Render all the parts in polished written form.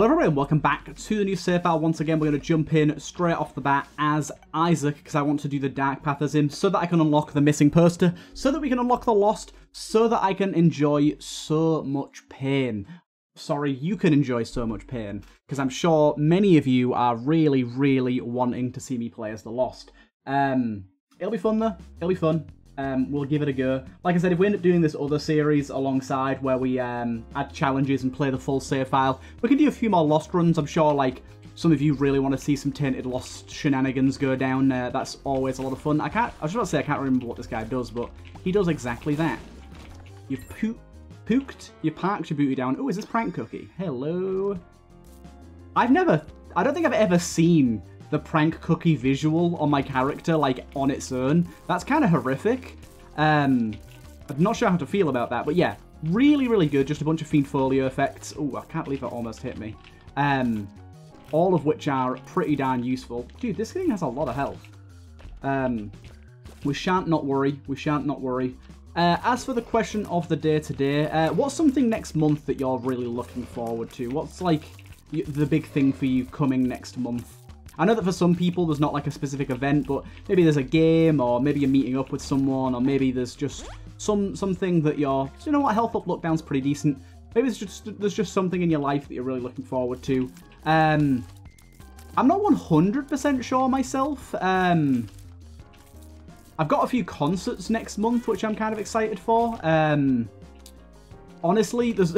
Hello everybody, welcome back to the new save file. Once again, we're going to jump in straight off the bat as Isaac, because I want to do the Dark Path as him, so that I can unlock the missing poster, so that we can unlock the Lost, so that I can enjoy so much pain. Sorry, you can enjoy so much pain, because I'm sure many of you are really, really wanting to see me play as the Lost. It'll be fun though, it'll be fun. We'll give it a go. Like I said, if we end up doing this other series alongside where we add challenges and play the full save file, we can do a few more Lost runs. I'm sure like some of you really want to see some tainted Lost shenanigans go down. That's always a lot of fun. I was just about to say I can't remember what this guy does, but he does exactly that. You've pooked, you parked your booty down. Oh, is this Prank Cookie? Hello. I don't think I've ever seen the Prank Cookie visual on my character, like, on its own. That's kind of horrific. I'm not sure how to feel about that, but yeah. Really, really good. Just a bunch of Fiendfolio effects. Oh, I can't believe that almost hit me. All of which are pretty darn useful. Dude, this thing has a lot of health. We shan't not worry. We shan't not worry. As for the question of the day today, what's something next month that you're really looking forward to? What's, like, the big thing for you coming next month? I know that for some people there's not like a specific event, but maybe there's a game, or maybe you're meeting up with someone, or maybe there's just something that you're, you know what, health up, lockdown's pretty decent. Maybe there's just something in your life that you're really looking forward to. I'm not 100% sure myself. I've got a few concerts next month, which I'm kind of excited for. Honestly, there's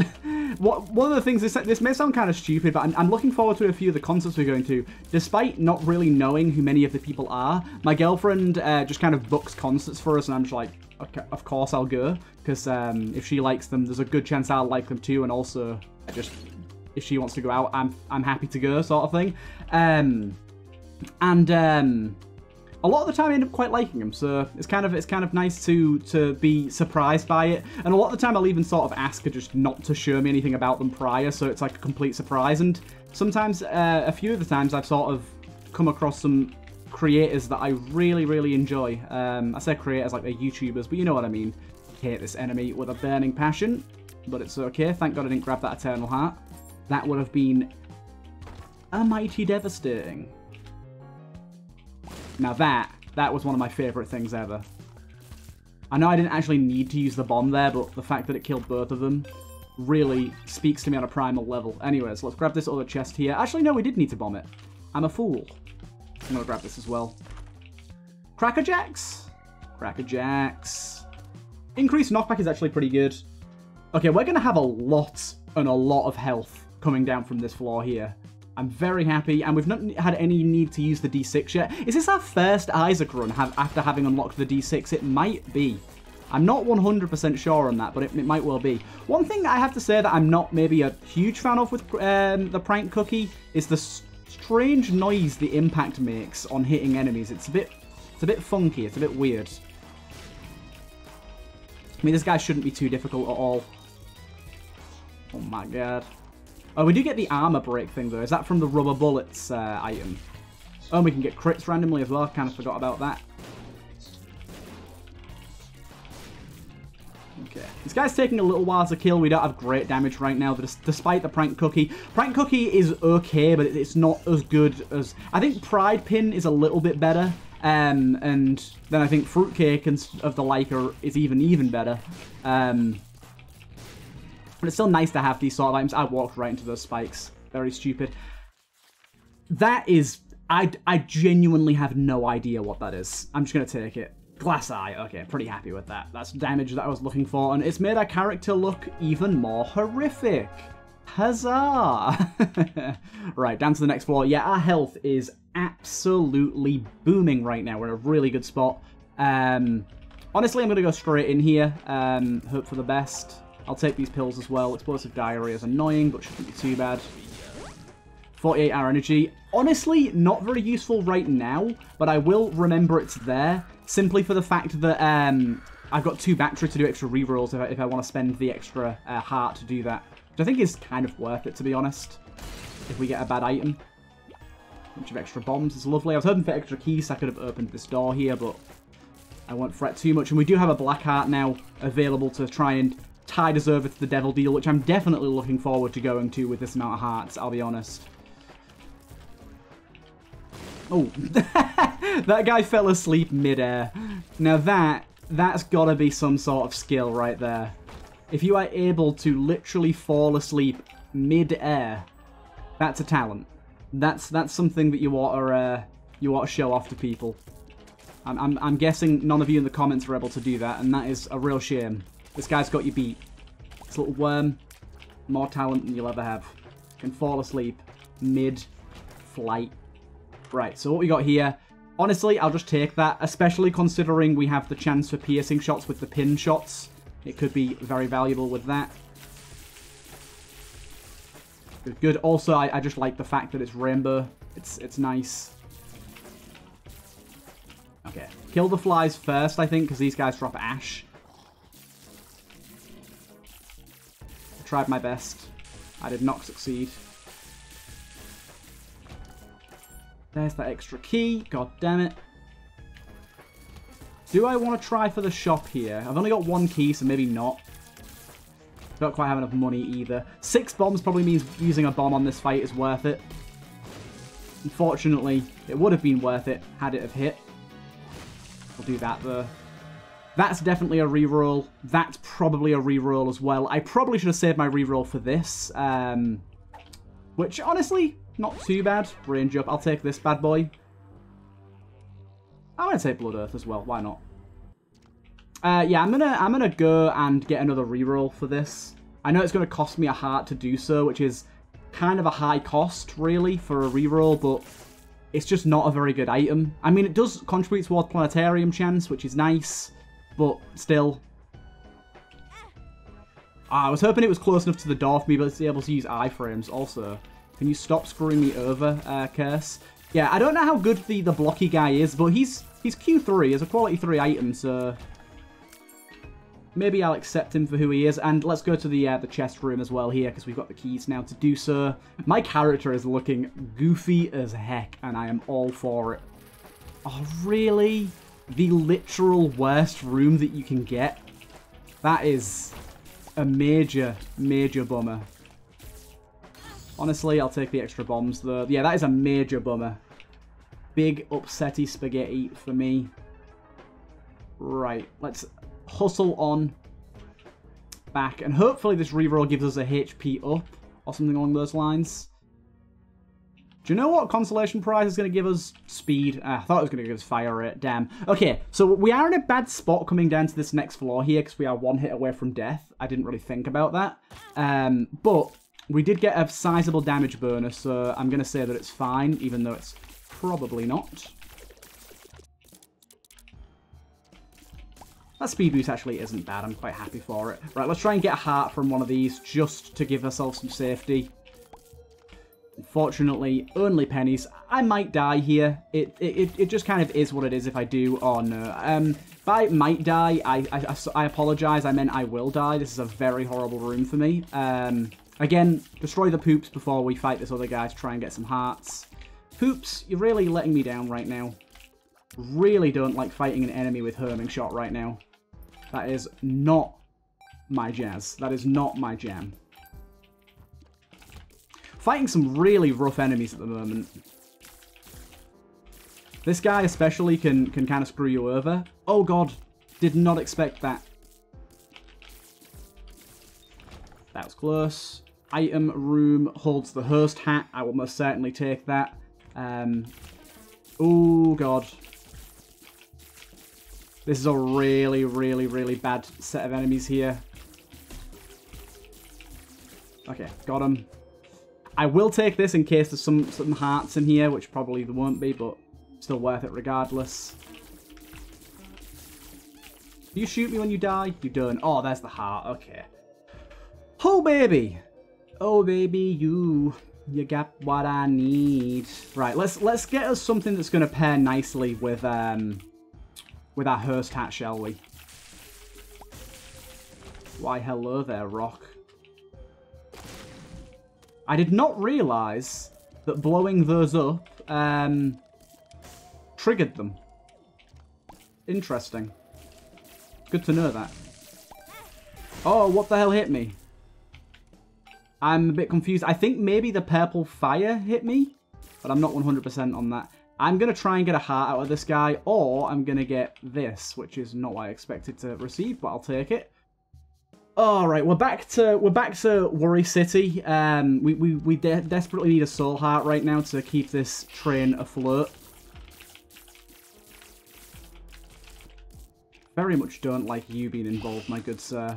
one of the things, this may sound kind of stupid, but I'm looking forward to a few of the concerts we're going to. Despite not really knowing who many of the people are, my girlfriend just kind of books concerts for us, and I'm just like, okay, of course I'll go, because if she likes them, there's a good chance I'll like them too, and also, if she wants to go out, I'm happy to go, sort of thing. A lot of the time I end up quite liking them, so it's kind of nice to be surprised by it. And a lot of the time I'll even sort of ask her just not to show me anything about them prior, so it's like a complete surprise. And sometimes, a few of the times I've sort of come across some creators that I really, really enjoy. I say creators like they're YouTubers, but you know what I mean. Hate this enemy with a burning passion, but it's okay. Thank God I didn't grab that eternal heart. That would have been a mighty devastating. Now that was one of my favourite things ever. I know I didn't actually need to use the bomb there, but the fact that it killed both of them really speaks to me on a primal level. Anyways, let's grab this other chest here. Actually, no, we did need to bomb it. I'm a fool. I'm gonna grab this as well. Cracker Jacks? Cracker Jacks. Increased knockback is actually pretty good. Okay, we're gonna have a lot of health coming down from this floor here. I'm very happy, and we've not had any need to use the D6 yet. Is this our first Isaac run after having unlocked the D6? It might be. I'm not 100% sure on that, but it might well be. One thing that I have to say that I'm not maybe a huge fan of with the Prank Cookie is the strange noise the impact makes on hitting enemies. It's a bit funky, it's a bit weird. I mean, this guy shouldn't be too difficult at all. Oh my god. Oh, we do get the armor break thing, though. Is that from the Rubber Bullets item? Oh, and we can get crits randomly as well. I kind of forgot about that. Okay. This guy's taking a little while to kill. We don't have great damage right now, but despite the Prank Cookie. Prank Cookie is okay, but it's not as good as... I think Pride Pin is a little bit better, and then I think Fruit Cake and of the like is even better. But it's still nice to have these sort of items. I walked right into those spikes. Very stupid. That is... I genuinely have no idea what that is. I'm just going to take it. Glass Eye. Okay, pretty happy with that. That's damage that I was looking for. And it's made our character look even more horrific. Huzzah! Right, down to the next floor. Yeah, our health is absolutely booming right now. We're in a really good spot. Honestly, I'm going to go straight in here. Hope for the best. I'll take these pills as well. Explosive Diarrhea is annoying, but shouldn't be too bad. 48 Hour Energy. Honestly, not very useful right now, but I will remember it's there, simply for the fact that I've got 2 battery to do extra rerolls if I want to spend the extra heart to do that, which I think is kind of worth it, to be honest, if we get a bad item. A bunch of extra bombs is lovely. I was hoping for extra keys so I could have opened this door here, but I won't fret too much. And we do have a black heart now available to try and... tie deserveth the devil deal, which I'm definitely looking forward to going to with this amount of hearts, I'll be honest. Oh, that guy fell asleep mid-air. Now that's gotta be some sort of skill right there. If you are able to literally fall asleep mid-air, that's a talent. That's something that you ought to show off to people. I'm guessing none of you in the comments were able to do that, and that is a real shame. This guy's got you beat. This little worm, more talent than you'll ever have. Can fall asleep mid-flight. Right, so what we got here, honestly, I'll just take that, especially considering we have the chance for piercing shots with the pin shots. It could be very valuable with that. Good. Also, I just like the fact that it's rainbow. It's nice. Okay. Kill the flies first, I think, because these guys drop ash. I tried my best. I did not succeed. There's that extra key. God damn it. Do I want to try for the shop here? I've only got one key, so maybe not. Don't quite have enough money either. 6 bombs probably means using a bomb on this fight is worth it. Unfortunately, it would have been worth it had it have hit. We'll do that though. That's definitely a reroll. That's probably a reroll as well. I probably should have saved my reroll for this. Which, honestly, not too bad. Range up. I'll take this bad boy. I'm gonna take Blood Earth as well. Why not? Yeah, I'm gonna go and get another reroll for this. I know it's gonna cost me a heart to do so, which is kind of a high cost really for a reroll, but it's just not a very good item. I mean, it does contribute towards planetarium chance, which is nice, but still. I was hoping it was close enough to the door for me, but it's able to use iframes also. Can you stop screwing me over, Curse? Yeah, I don't know how good the blocky guy is, but he's Q3 as a quality 3 item, so maybe I'll accept him for who he is. And let's go to the chest room as well here, because we've got the keys now to do so. My character is looking goofy as heck, and I am all for it. Oh, really? The literal worst room that you can get? That is a major, major bummer. Honestly, I'll take the extra bombs, though. Yeah, that is a major bummer. Big upsetty spaghetti for me. Right, let's hustle on back, and hopefully this reroll gives us a HP up or something along those lines. Do you know what consolation prize is going to give us? Speed. I thought it was going to give us fire rate. Damn. Okay, so we are in a bad spot coming down to this next floor here because we are 1 hit away from death. I didn't really think about that, but we did get a sizable damage bonus, so I'm going to say that it's fine, even though it's probably not. That speed boost actually isn't bad. I'm quite happy for it. Right, let's try and get a heart from one of these just to give ourselves some safety. Unfortunately, only pennies. I might die here. It just kind of is what it is if I do. Oh, no. By might die, I apologize. I meant I will die. This is a very horrible room for me. Again, destroy the poops before we fight this other guy to try and get some hearts. Poops, you're really letting me down right now. Really don't like fighting an enemy with Herming Shot right now. That is not my jazz. That is not my jam. Fighting some really rough enemies at the moment. This guy especially can kind of screw you over. Oh god, did not expect that. That was close. Item room holds the Hurst Hat. I will most certainly take that. Oh god. This is a really, really, really bad set of enemies here. Okay, got him. I will take this in case there's some hearts in here, which probably there won't be, but still worth it regardless. Do you shoot me when you die? You don't. Oh, there's the heart. Okay. Oh baby, you got what I need. Right, let's get us something that's going to pair nicely with our Hurst Hat, shall we? Why, hello there, Rock. I did not realise that blowing those up triggered them. Interesting. Good to know that. Oh, what the hell hit me? I'm a bit confused. I think maybe the purple fire hit me, but I'm not 100% on that. I'm going to try and get a heart out of this guy, or I'm going to get this, which is not what I expected to receive, but I'll take it. All right, we're back to Worry City. We desperately need a soul heart right now to keep this train afloat. Very much don't like you being involved, my good sir.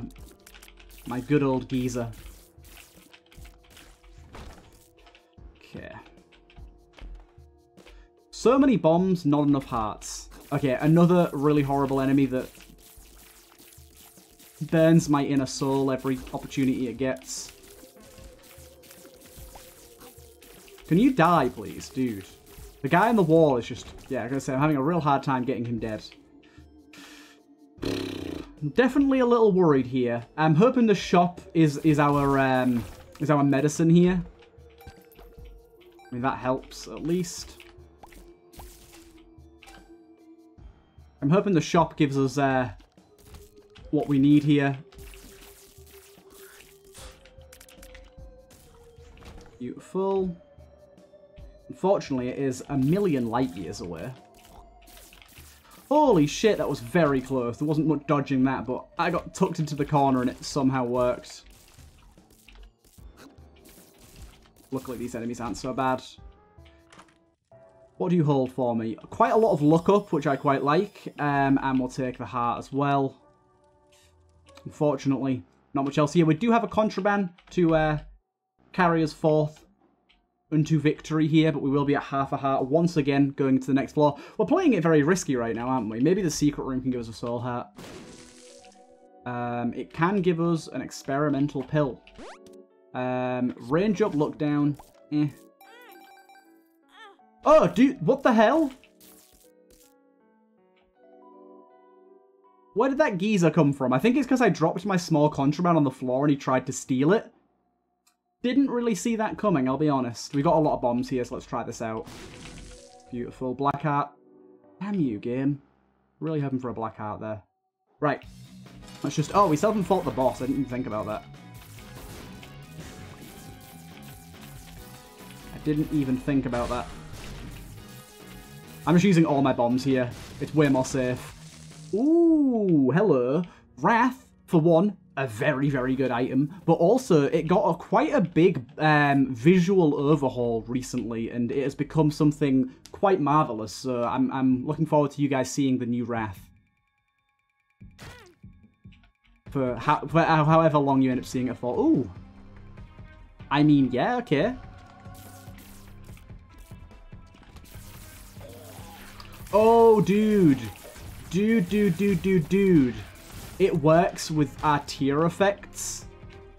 My good old geezer. Okay. So many bombs, not enough hearts. Okay, another really horrible enemy that burns my inner soul every opportunity it gets. Can you die, please, dude? The guy on the wall is just... Yeah, I'm gonna say, I'm having a real hard time getting him dead. I'm definitely a little worried here. I'm hoping the shop is our medicine here. I mean, that helps, at least. I'm hoping the shop gives us... what we need here. Beautiful. Unfortunately, it is a million light years away. Holy shit, that was very close. There wasn't much dodging that, but I got tucked into the corner and it somehow worked. Luckily, these enemies aren't so bad. What do you hold for me? Quite a lot of luck up, which I quite like. And we'll take the heart as well. Unfortunately, not much else here. We do have a contraband to carry us forth unto victory here, but we will be at half a heart once again going to the next floor. We're playing it very risky right now, aren't we? Maybe the secret room can give us a soul heart. It can give us an experimental pill. Range up, look down. Eh. Oh, dude, what the hell? Where did that geezer come from? I think it's because I dropped my small contraband on the floor and he tried to steal it. Didn't really see that coming, I'll be honest. We got a lot of bombs here, so let's try this out. Beautiful. Black heart. Damn you, game. Really hoping for a black heart there. Right. Let's just... Oh, we seldom fought the boss. I didn't even think about that. I didn't even think about that. I'm just using all my bombs here. It's way more safe. Ooh, hello. Wrath, for one, a very, very good item. But also, it got quite a big visual overhaul recently, and it has become something quite marvelous. So I'm looking forward to you guys seeing the new Wrath. For however long you end up seeing it for. Ooh. I mean, yeah, okay. Oh, dude. Dude. It works with our tier effects.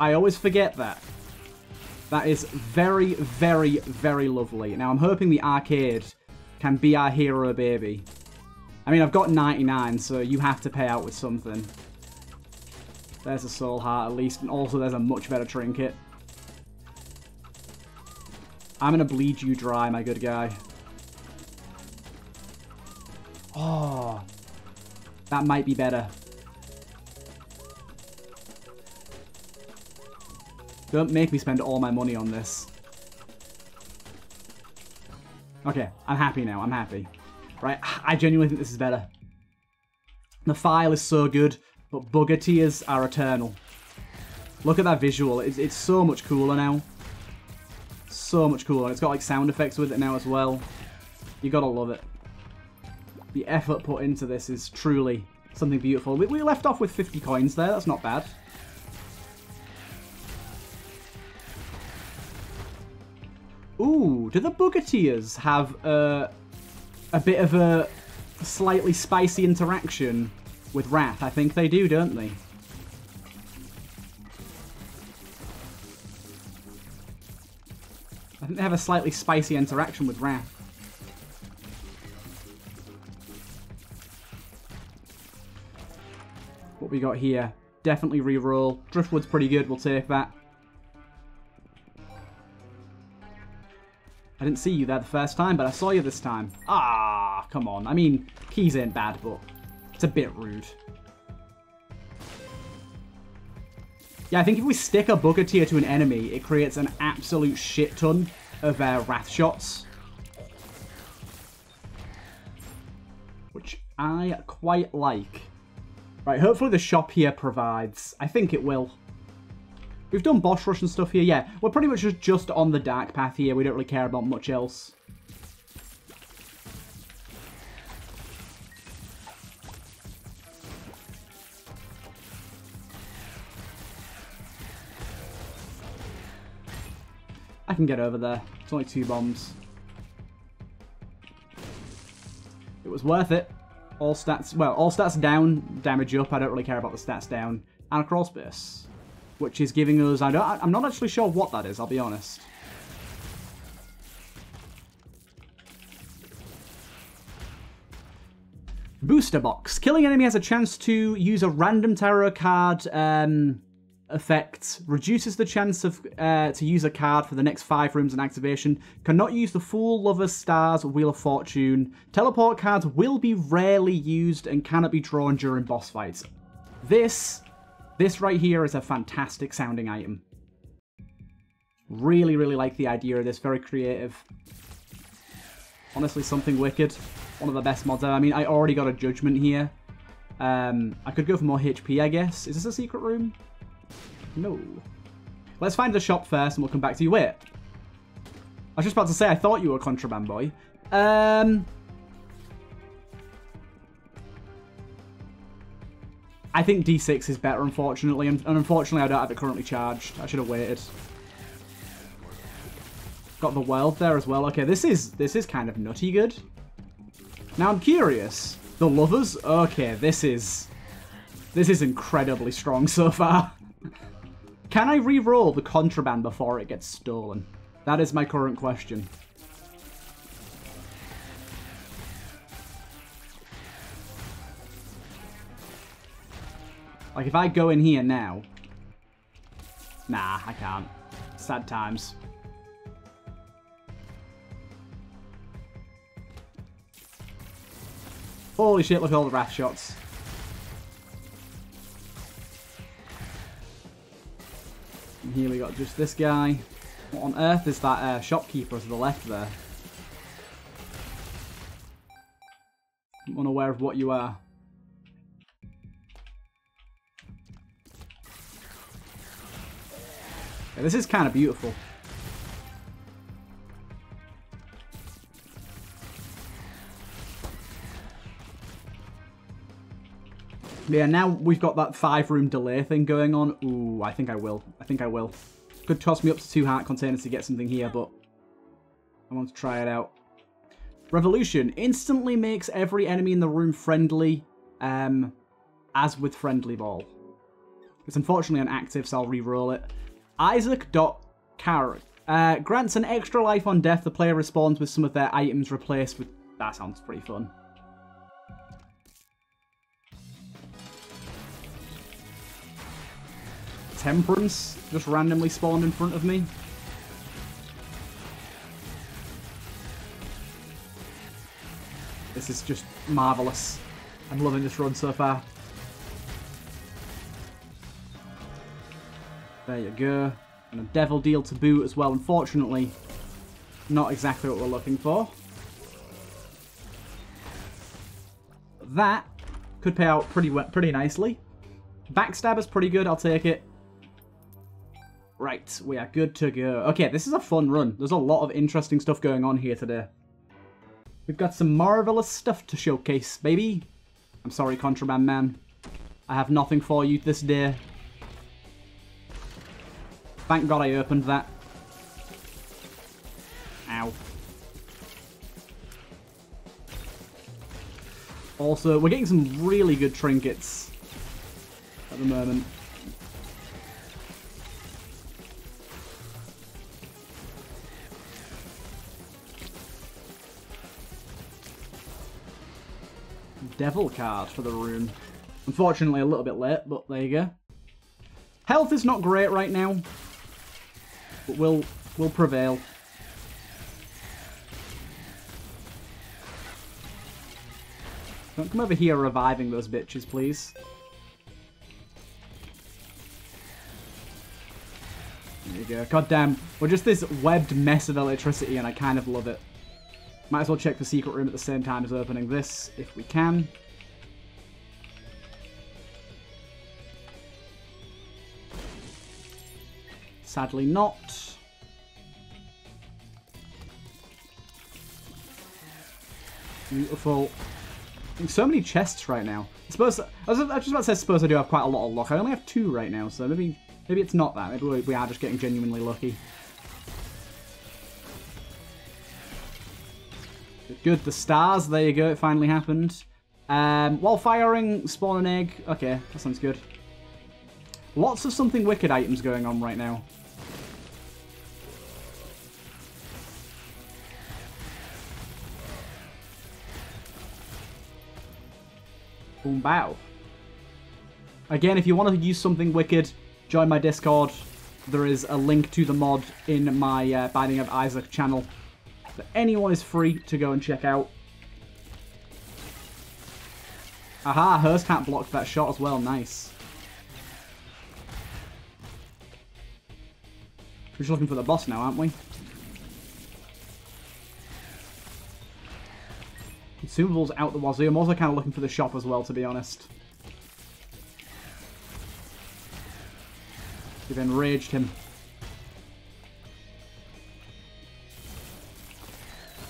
I always forget that. That is very, very, very lovely. Now, I'm hoping the arcade can be our hero, baby. I mean, I've got 99, so you have to pay out with something. There's a soul heart, at least. And also, there's a much better trinket. I'm going to bleed you dry, my good guy. Oh... That might be better. Don't make me spend all my money on this. Okay, I'm happy now. I'm happy. Right, I genuinely think this is better. The file is so good, but Boogateers are eternal. Look at that visual. It's so much cooler now. So much cooler. It's got like sound effects with it now as well. You gotta love it. The effort put into this is truly something beautiful. We left off with 50 coins there. That's not bad. Ooh, do the Boogateers have a bit of a slightly spicy interaction with Wrath? I think they do, don't they? I think they have a slightly spicy interaction with Wrath. What we got here? Definitely reroll. Driftwood's pretty good. We'll take that. I didn't see you there the first time, but I saw you this time. Ah, come on. I mean, keys ain't bad, but it's a bit rude. Yeah, I think if we stick a Boogateer to an enemy, it creates an absolute shit ton of Wrath shots. Which I quite like. Right, hopefully the shop here provides. I think it will. We've done boss rush and stuff here. Yeah, we're pretty much just on the Dark Path here. We don't really care about much else. I can get over there. It's only 2 bombs. It was worth it. All stats, well, all stats down, damage up. I don't really care about the stats down. And a crawl space, which is giving us, I'm not actually sure what that is, I'll be honest. Booster Box. Killing enemy has a chance to use a random tarot card effect. Reduces the chance of to use a card for the next 5 rooms and activation. Cannot use the Fool, Lovers, Stars, Wheel of Fortune. Teleport cards will be rarely used and cannot be drawn during boss fights. This right here is a fantastic sounding item. Really, really like the idea of this. Very creative. Honestly, Something Wicked. One of the best mods ever. I mean, I already got a Judgment here. I could go for more HP, I guess. Is this a secret room? No. Let's find the shop first and we'll come back to you. Wait. I was just about to say, I thought you were a contraband boy. I think D6 is better, unfortunately. And unfortunately, I don't have it currently charged. I should have waited. Got the world there as well. Okay, this is kind of nutty good. Now I'm curious. The Lovers? Okay, this is incredibly strong so far. Can I re-roll the contraband before it gets stolen? That is my current question. Like, if I go in here now... Nah, I can't. Sad times. Holy shit, look at all the wrath shots. And here we got just this guy. What on earth is that shopkeeper to the left there? I'm unaware of what you are. Yeah, this is kind of beautiful. Yeah, now we've got that 5-room delay thing going on. Ooh, I think I will. I think I will. Could toss me up to 2 heart containers to get something here, but I want to try it out. Revolution instantly makes every enemy in the room friendly, as with Friendly Ball. It's unfortunately inactive, so I'll re-roll it. Isaac.Carrot grants an extra life on death. The player respawns with some of their items replaced with... That sounds pretty fun. Temperance just randomly spawned in front of me. This is just marvellous. I'm loving this run so far. There you go. And a devil deal to boot as well. Unfortunately, not exactly what we're looking for. That could pay out pretty nicely. Backstabber's pretty good. I'll take it. Right, we are good to go. Okay, this is a fun run. There's a lot of interesting stuff going on here today. We've got some marvellous stuff to showcase, baby. I'm sorry, Contraband Man. I have nothing for you this day. Thank God I opened that. Ow. Also, we're getting some really good trinkets at the moment. Devil card for the room. Unfortunately, a little bit late, but there you go. Health is not great right now. But we'll prevail. Don't come over here reviving those bitches, please. There you go. Goddamn. We're just this webbed mess of electricity, and I kind of love it. Might as well check the secret room at the same time as opening this, if we can. Sadly not. Beautiful. So many chests right now. I suppose I was just about to say, suppose I do have quite a lot of luck. I only have 2 right now, so maybe it's not that. Maybe we are just getting genuinely lucky. Good, the stars. There you go. It finally happened. While firing, spawn an egg. Okay, that sounds good. Lots of Something Wicked items going on right now. Boom, bow. Again, if you want to use Something Wicked, join my Discord. There is a link to the mod in my Binding of Isaac channel that anyone is free to go and check out. Aha, Hurst Hat blocked that shot as well. Nice. We're just looking for the boss now, aren't we? Consumables out the wazoo. I'm also kind of looking for the shop as well, to be honest. You've enraged him.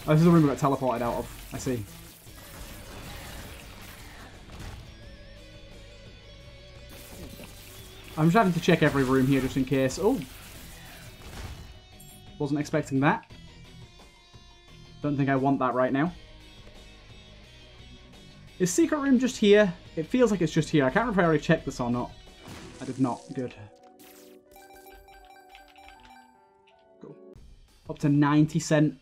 Oh, this is the room we got teleported out of. I see. I'm just having to check every room here just in case. Oh! Wasn't expecting that. Don't think I want that right now. Is secret room just here? It feels like it's just here. I can't remember if I already checked this or not. I did not. Good. Cool. Up to 90¢.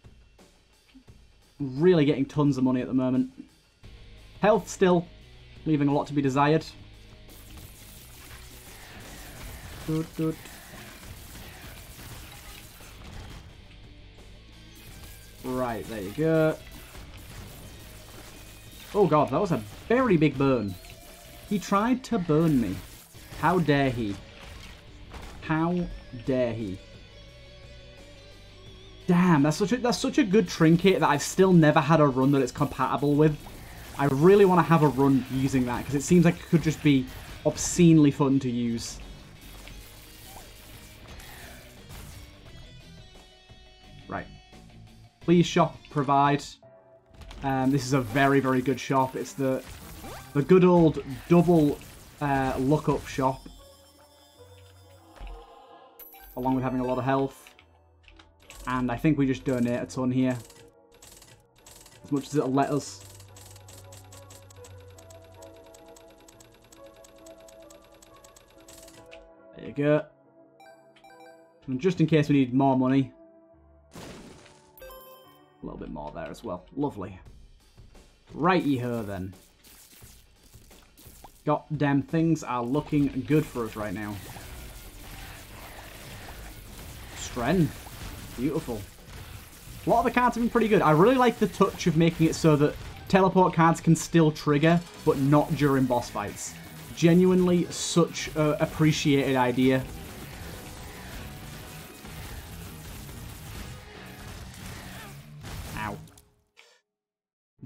Really getting tons of money at the moment. Health still. Leaving a lot to be desired. Good, good. Right, there you go. Oh god, that was a very big burn. He tried to burn me. How dare he? How dare he? Damn, that's such a good trinket that I've still never had a run that it's compatible with. I really want to have a run using that because it seems like it could just be obscenely fun to use. Right. Please shop, provide. This is a very, very good shop. It's the good old double lookup shop. Along with having a lot of health. And I think we just donate a ton here. As much as it'll let us. There you go. And just in case we need more money. A little bit more there as well. Lovely. Righty-ho, then. Goddamn things are looking good for us right now. Strength. Beautiful. A lot of the cards have been pretty good. I really like the touch of making it so that teleport cards can still trigger, but not during boss fights. Genuinely such an appreciated idea.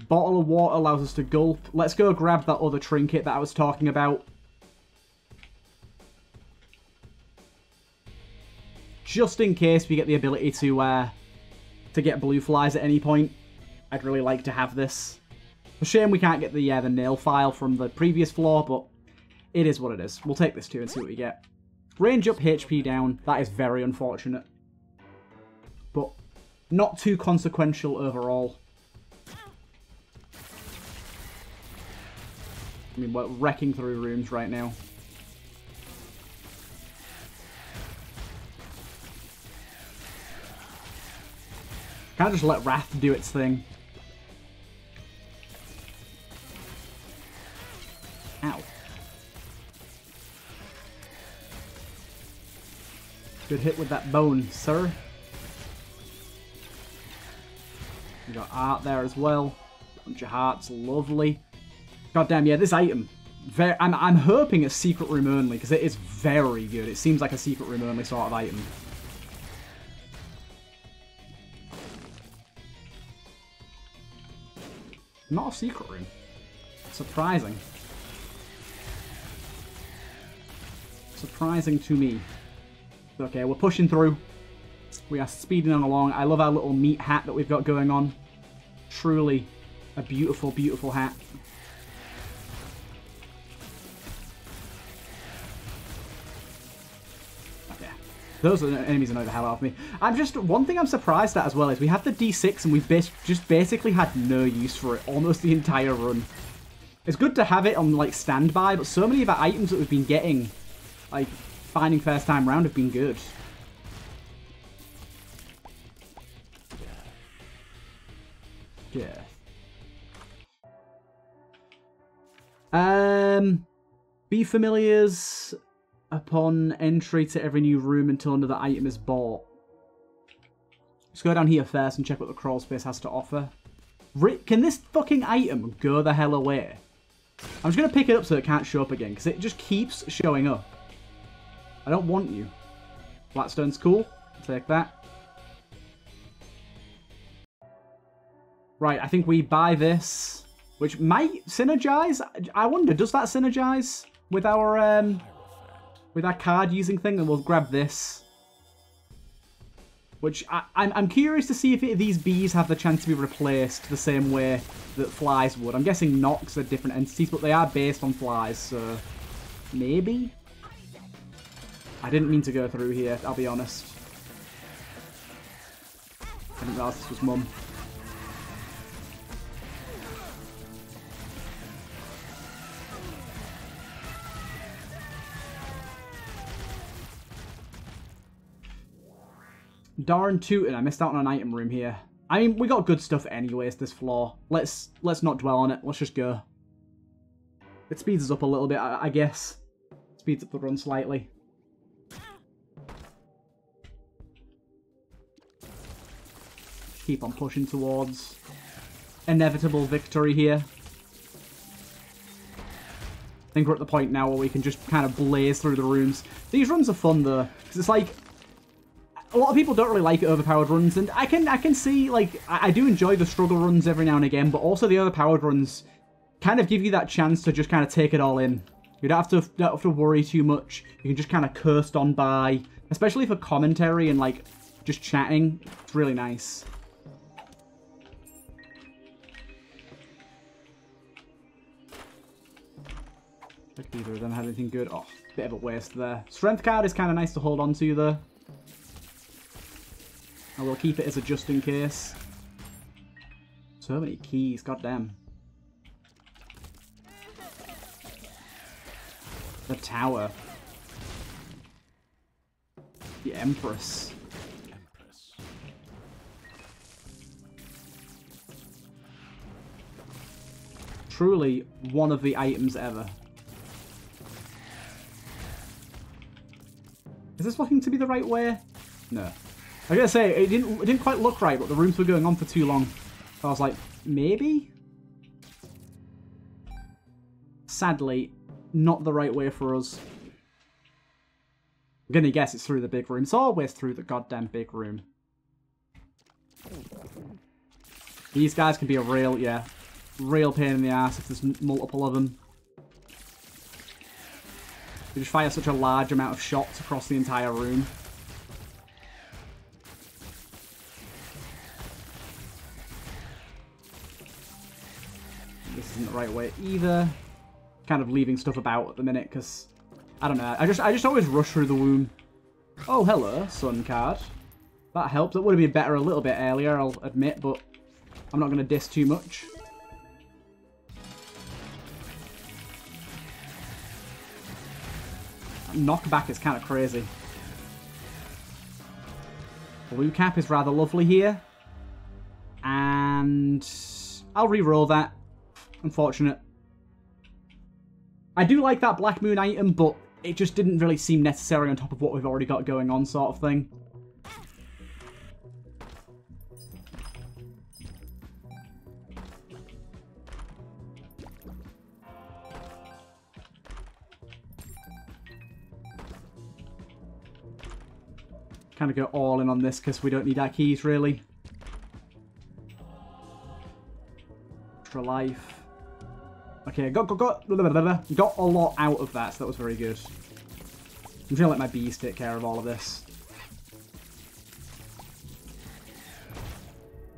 Bottle of water allows us to gulp. Let's go grab that other trinket that I was talking about. Just in case we get the ability to get blue flies at any point. I'd really like to have this. A shame we can't get the nail file from the previous floor, but it is what it is. We'll take this too and see what we get. Range up, HP down. That is very unfortunate. But not too consequential overall. I mean, we're wrecking through rooms right now. Can't just let Wrath do its thing. Ow. Good hit with that bone, sir. We got art there as well. Bunch of hearts, lovely. God damn, yeah, this item. I'm hoping it's secret room only, because it is very good. It seems like a secret room only sort of item. Not a secret room. Surprising. Surprising to me. Okay, we're pushing through. We are speeding on along. I love our little meat hat that we've got going on. Truly a beautiful, beautiful hat. Okay. Those enemies annoy the hell out of me. One thing I'm surprised at as well is we have the D6 and we've just basically had no use for it almost the entire run. It's good to have it on, like, standby, but so many of our items that we've been getting, like, finding first time round have been good. Yeah. Be familiars upon entry to every new room until another item is bought. Let's go down here first and check what the crawl space has to offer. Can this fucking item go the hell away? I'm just going to pick it up so it can't show up again, because it just keeps showing up. I don't want you. Flatstone's cool. Take that. Right, I think we buy this, which might synergize. I wonder, does that synergize with our card using thing? And we'll grab this, which I'm curious to see if these bees have the chance to be replaced the same way that flies would. I'm guessing not, because they're different entities, but they are based on flies, so maybe. I didn't mean to go through here. I'll be honest. I didn't realize this was Mum. Darn tootin', I missed out on an item room here. I mean, we got good stuff anyways, this floor. Let's not dwell on it. Let's just go. It speeds us up a little bit, I guess. Speeds up the run slightly. Keep on pushing towards inevitable victory here. I think we're at the point now where we can just kind of blaze through the rooms. These runs are fun, though, because it's like... A lot of people don't really like overpowered runs, and I can see, like, I do enjoy the struggle runs every now and again, but also the overpowered runs kind of give you that chance to just kind of take it all in. You don't have to worry too much. You can just kind of coast on by, especially for commentary and, like, just chatting. It's really nice. Check if either of them had anything good. Oh, bit of a waste there. Strength card is kind of nice to hold on to, though. I will keep it as a just in case. So many keys, goddamn. The tower. The Empress. Truly one of the items ever. Is this looking to be the right way? No. I gotta say, it didn't quite look right, but the rooms were going on for too long. So I was like, maybe? Sadly, not the right way for us. I'm gonna guess it's through the big room. It's always through the goddamn big room. These guys can be a real, yeah, real pain in the ass if there's multiple of them. They just fire such a large amount of shots across the entire room. Isn't the right way either. Kind of leaving stuff about at the minute because I don't know. I just always rush through the womb. Oh, hello, Sun Card. That helped. That would have been better a little bit earlier, I'll admit, but I'm not going to diss too much. That knockback is kind of crazy. Blue cap is rather lovely here, and I'll re-roll that. Unfortunate. I do like that Black Moon item, but it just didn't really seem necessary on top of what we've already got going on, sort of thing. Kind of go all in on this because we don't need our keys, really. extra life. Okay, got a lot out of that, so that was very good. I'm just gonna let my bees take care of all of this.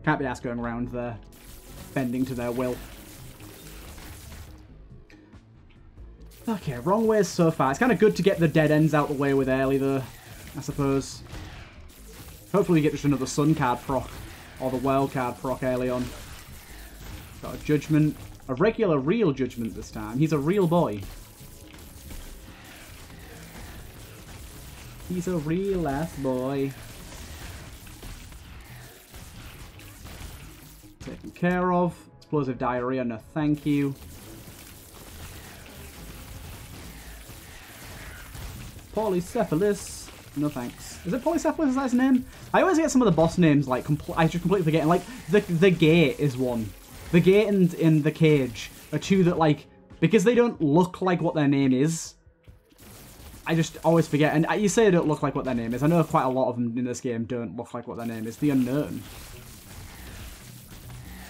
Can't be asked going around there, bending to their will. Okay, wrong ways so far. It's kind of good to get the dead ends out the way with early, though, I suppose. Hopefully you get just another Sun Card proc, or the World Card proc early on. Got a Judgment. A regular, real Judgment this time. He's a real boy. He's a real-ass boy. Taken care of. Explosive Diarrhea, no thank you. Polycephalus, no thanks. Is it Polycephalus? Is that his name? I always get some of the boss names, like, I just completely forget. Like, the Gate is one. The Gate and the Cage are two that, like, because they don't look like what their name is, I just always forget. And you say they don't look like what their name is. I know quite a lot of them in this game don't look like what their name is. The Unknown.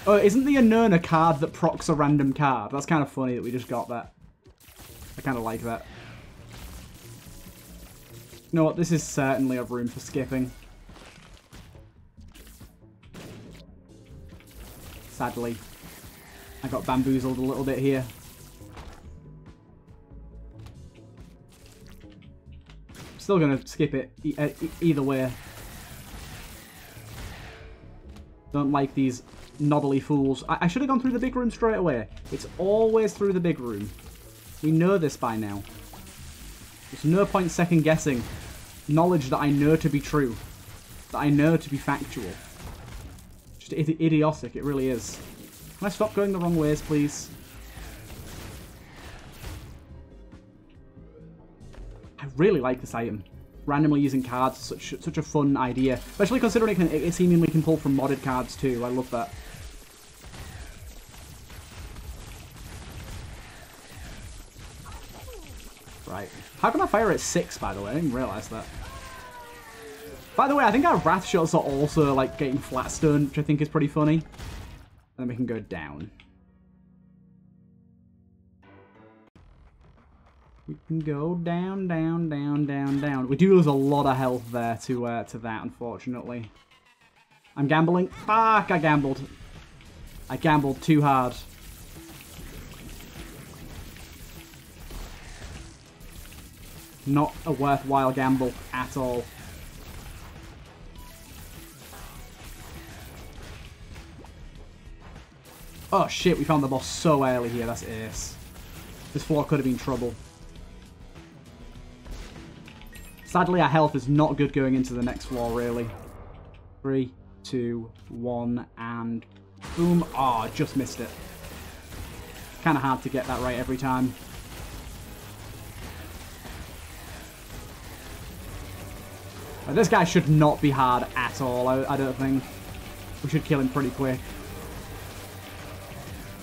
Oh, isn't the Unknown a card that procs a random card? That's kind of funny that we just got that. I kind of like that. You know what? This is certainly a room for skipping. Sadly. I got bamboozled a little bit here. Still gonna skip it either way. Don't like these noddly fools. I should have gone through the big room straight away. It's always through the big room. We know this by now. There's no point second guessing knowledge that I know to be true, that I know to be factual. Just idiotic, it really is. Can I stop going the wrong ways, please? I really like this item. Randomly using cards is such a fun idea, especially considering it seemingly can pull from modded cards too. I love that. Right. How can I fire at 6, by the way? I didn't realise that. By the way, I think our Wrath shots are also, like, getting flat stoned, which I think is pretty funny. And then we can go down. We can go down, down, down, down, down. We do lose a lot of health there to that, unfortunately. I'm gambling. Fuck, I gambled. I gambled too hard. Not a worthwhile gamble at all. Oh shit, we found the boss so early here, that's ace. This floor could have been trouble. Sadly, our health is not good going into the next floor, really. 3, 2, 1, and boom. Oh, just missed it. Kind of hard to get that right every time. This guy should not be hard at all, I don't think. We should kill him pretty quick.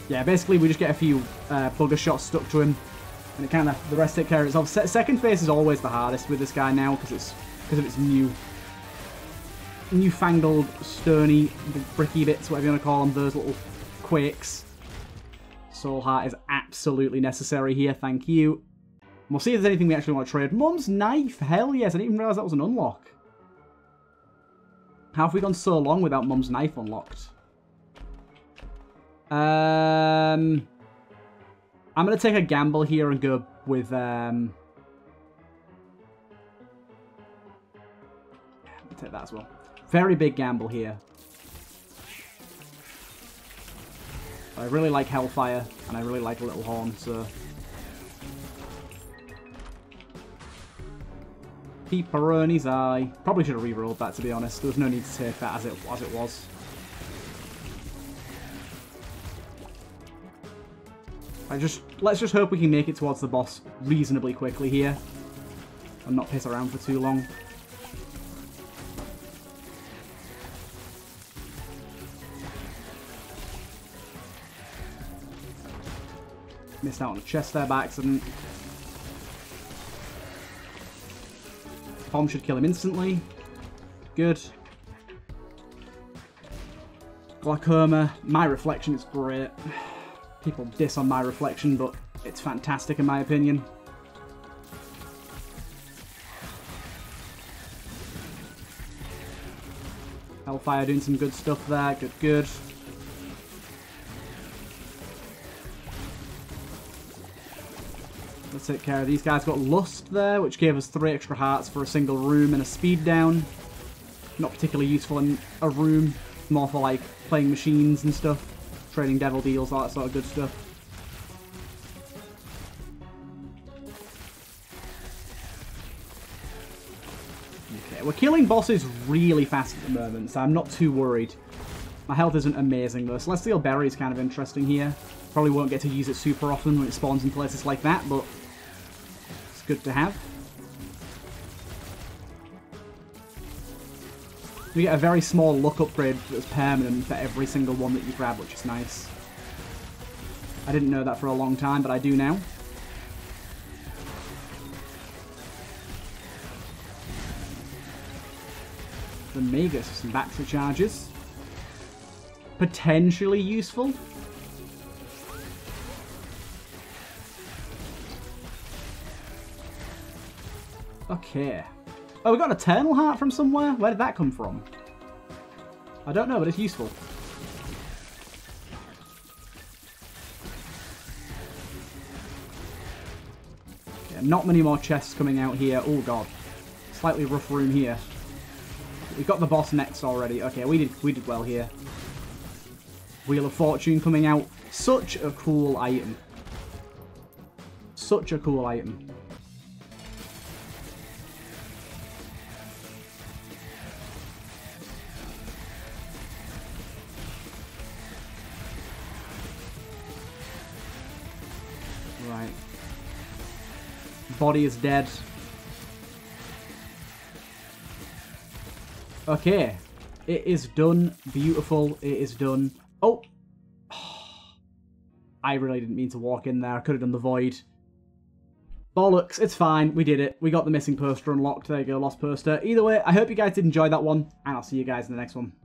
Yeah, basically we just get a few bugger shots stuck to him. And it kind of, the rest take care of itself. Second phase is always the hardest with this guy now, because of its newfangled, stony, bricky bits, whatever you want to call them, those little quakes. Soul Heart is absolutely necessary here, thank you. We'll see if there's anything we actually want to trade. Mum's Knife! Hell yes, I didn't even realise that was an unlock. How have we gone so long without Mum's Knife unlocked? I'm going to take a gamble here and go with... I'll take that as well. Very big gamble here. I really like Hellfire, and I really like Little Horn, so... Pepperoni's Eye. Probably should have rerolled that, to be honest. There was no need to take that as it was. Let's just hope we can make it towards the boss reasonably quickly here, and not piss around for too long. Missed out on the chest there by accident. Bomb should kill him instantly. Good. Glaucoma. My Reflection is great. People diss on My Reflection, but it's fantastic in my opinion. Hellfire doing some good stuff there. Good, good. Let's take care of these guys. Got Lust there, which gave us 3 extra hearts for a single room and a speed down. Not particularly useful in a room. More for, like, playing machines and stuff. Trading devil deals, all that sort of good stuff. Okay, we're killing bosses really fast at the moment, so I'm not too worried. My health isn't amazing, though. Celestial Berry is kind of interesting here. Probably won't get to use it super often when it spawns in places like that, but it's good to have. You get a very small luck upgrade that's permanent for every single one that you grab, which is nice. I didn't know that for a long time, but I do now. The Magus with some battery charges. Potentially useful. Okay. Oh, we got an Eternal Heart from somewhere? Where did that come from? I don't know, but it's useful. Okay, not many more chests coming out here. Oh, God. Slightly rough room here. We've got the boss next already. Okay, we did well here. Wheel of Fortune coming out. Such a cool item. Such a cool item. Body is dead. Okay. It is done. Beautiful. It is done. Oh! I really didn't mean to walk in there. I could have done the void. Bollocks. It's fine. We did it. We got the missing poster unlocked. There you go. Lost poster. Either way, I hope you guys did enjoy that one. And I'll see you guys in the next one.